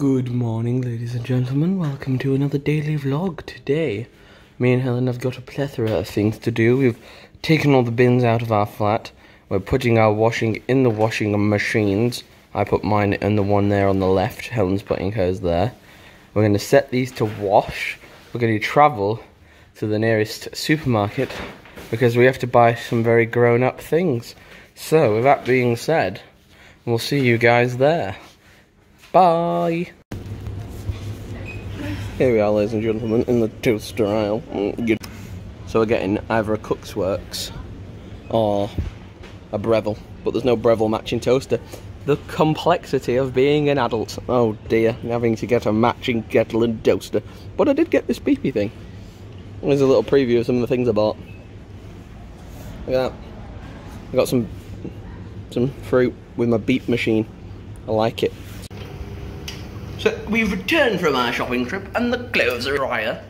Good morning, ladies and gentlemen. Welcome to another daily vlog today. Me and Helen have got a plethora of things to do. We've taken all the bins out of our flat. We're putting our washing in the washing machines. I put mine in the one there on the left. Helen's putting hers there. We're going to set these to wash. We're going to travel to the nearest supermarket because we have to buy some very grown-up things. So, with that being said, we'll see you guys there. Bye! Here we are, ladies and gentlemen, in the toaster aisle. So we're getting either a Cooksworks or a Breville, but there's no Breville matching toaster. The complexity of being an adult. Oh dear, having to get a matching kettle and toaster. But I did get this beepy thing. There's a little preview of some of the things I bought. Look at that. I got some fruit with my beep machine. I like it. So we've returned from our shopping trip and the clothes are drier.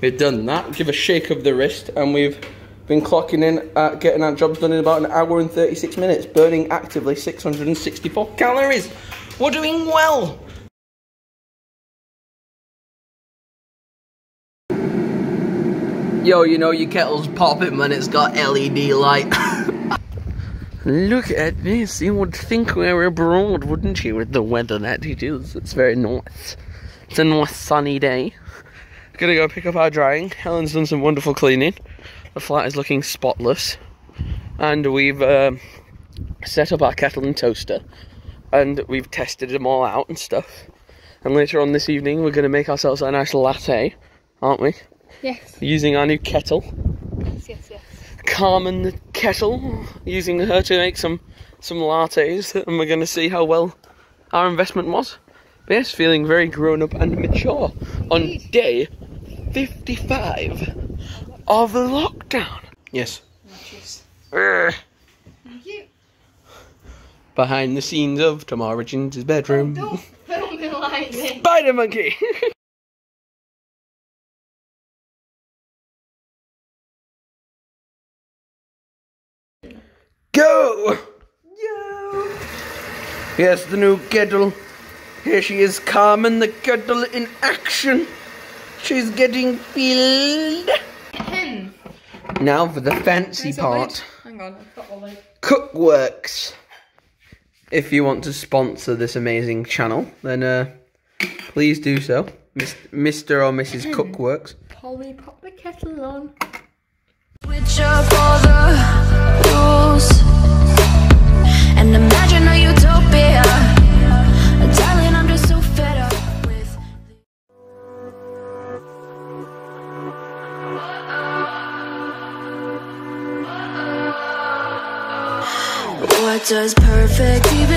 We've done that, give a shake of the wrist, and we've been clocking in at getting our jobs done in about an hour and 36 minutes, burning actively 664 calories. We're doing well. Yo, you know your kettle's popping when it's got LED light. Look at this, you would think we were abroad, wouldn't you, with the weather that it is. It's very nice. It's a nice sunny day. Gonna go pick up our drying. Helen's done some wonderful cleaning. The flat is looking spotless. And we've set up our kettle and toaster. And we've tested them all out and stuff. And later on this evening we're gonna make ourselves a nice latte, aren't we? Yes. Using our new kettle. Yes, yes, yes. Carmen the kettle, using her to make some lattes, and we're going to see how well our investment was. But yes, feeling very grown up and mature on day 55 of the lockdown. Yes. Behind the scenes of Tom Origin's bedroom. Don't film me like this. Spider monkey. Go! Yo! Here's the new kettle. Here she is, Carmen the kettle in action. She's getting filled. Now for the fancy part. Hang on, I've got all the Cooksworks. If you want to sponsor this amazing channel, then please do so. Mr. or Mrs. Cooksworks. Polly, pop the kettle on. Switch up all the rules. And imagine a utopia. Darling, I'm just so fed up with what does perfect even